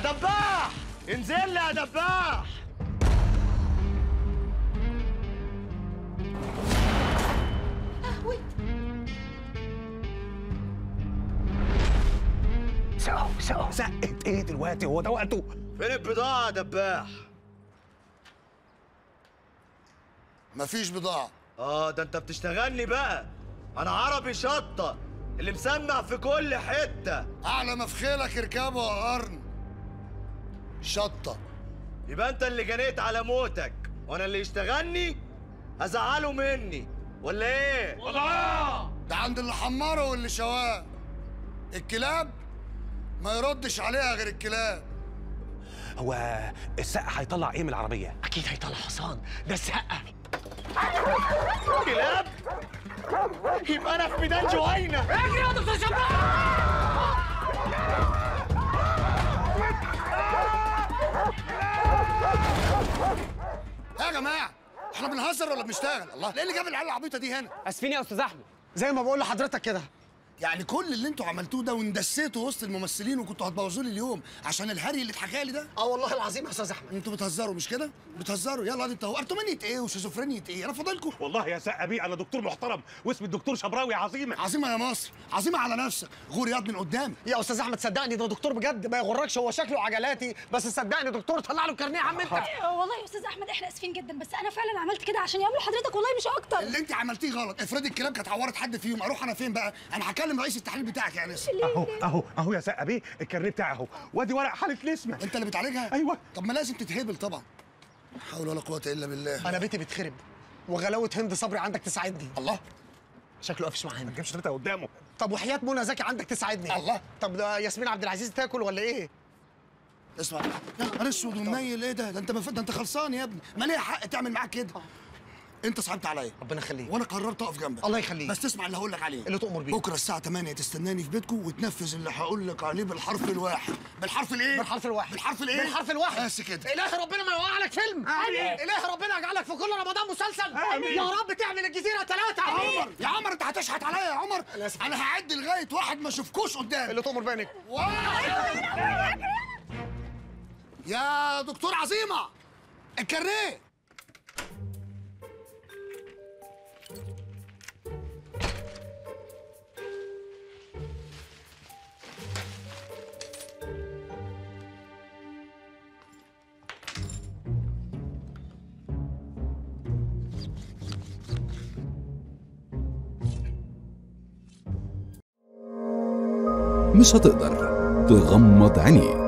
دباح، انزل لي يا دباح. اهوت سقوا سقت ايه دلوقتي؟ هو ده وقته؟ فين البضاعة يا دباح؟ مفيش بضاعة. ده انت بتشتغلني بقى. انا عربي شطة اللي مسمع في كل حتة. اعلى ما في خيلك اركبه يا قرن. شطة يبقى انت اللي جنيت على موتك وانا اللي يشتغلني هزعله مني ولا ايه؟ والله ده عند اللي حمره واللي شواه. الكلاب ما يردش عليها غير الكلاب. هو السقا هيطلع ايه من العربية؟ اكيد هيطلع حصان. ده السقا. كلاب؟ يبقى انا في ميدان جوينا. اجري يا دكتور شباب. يا جماعه احنا بنهزر ولا بنشتغل؟ الله، ايه اللي جاب العيال العبيطه دي هنا؟ اسفين يا استاذ احمد، زي ما بقول لحضرتك كده، يعني كل اللي انتوا عملتوه ده واندسيتوا وسط الممثلين وكنتوا هتبوظوا لي اليوم عشان الهري اللي اتحكى لي ده. والله العظيم يا استاذ احمد انتوا بتهزروا مش كده؟ بتهزروا. يلا انت هو ارتمانيه ايه وشيزوفرينيه ايه؟ انا فاضلكم والله يا سقا بيه. انا دكتور محترم واسم الدكتور شبراوي. عظيمه عظيمه يا مصر، عظيمه على نفسك. غور ياض من قدام يا استاذ احمد، صدقني ده دكتور بجد، ما يغركش. هو شكله عجلاتي بس صدقني دكتور. طلع له الكارنيه يا عم انت. والله يا استاذ احمد احنا اسفين جدا، بس انا فعلا عملت كده عشان يعملوا حضرتك والله مش اكتر. اللي انت عملتيه غلط. افرض الكلاب كانت عورت حد فيهم اروح انا فين بقى؟ انا كلم رئيس التحليل بتاعك يا نسر. اهو اهو اهو يا سقا بيه الكارنيه بتاعي اهو، وادي ورق حاله الاسمه. انت اللي بتعالجها؟ ايوه. طب ما لازم تتهبل طبعا. لا حول ولا قوه الا بالله. انا بيتي بيتخرب وغلاوه هند صبري عندك تساعدني. الله شكله قافش معانا. ما تجيبش ثلاثه قدامه. طب وحياه منى زكي عندك تساعدني. الله. طب ده ياسمين عبد العزيز تاكل ولا ايه؟ اسمع انا اسود ومنيل. ايه ده؟ ده انت انت خلصان يا ابني، ما ليه حق تعمل معاك كده. انت صعبت عليا ربنا يخليك، وانا قررت اقف جنبك. الله يخليك. بس تسمع اللي هقول لك عليه، اللي تؤمر بيه. بكره الساعه 8 تستناني في بيتكم وتنفذ اللي هقول لك عليه بالحرف الواحد. بالحرف الايه؟ بالحرف الواحد. بالحرف الايه؟ بالحرف الواحد. بس كده. اله ربنا ما يوقع لك فيلم. امين. اله ربنا يجعلك في كل رمضان مسلسل. امين. يا رب تعمل الجزيره 3. عمر يا عمر انت هتشحت عليا يا عمر. انا هعد لغايه واحد ما اشوفكوش قدام. اللي تؤمر بيه. يا دكتور عظيمه الكارنيه. مش هتقدر تغمض عينيك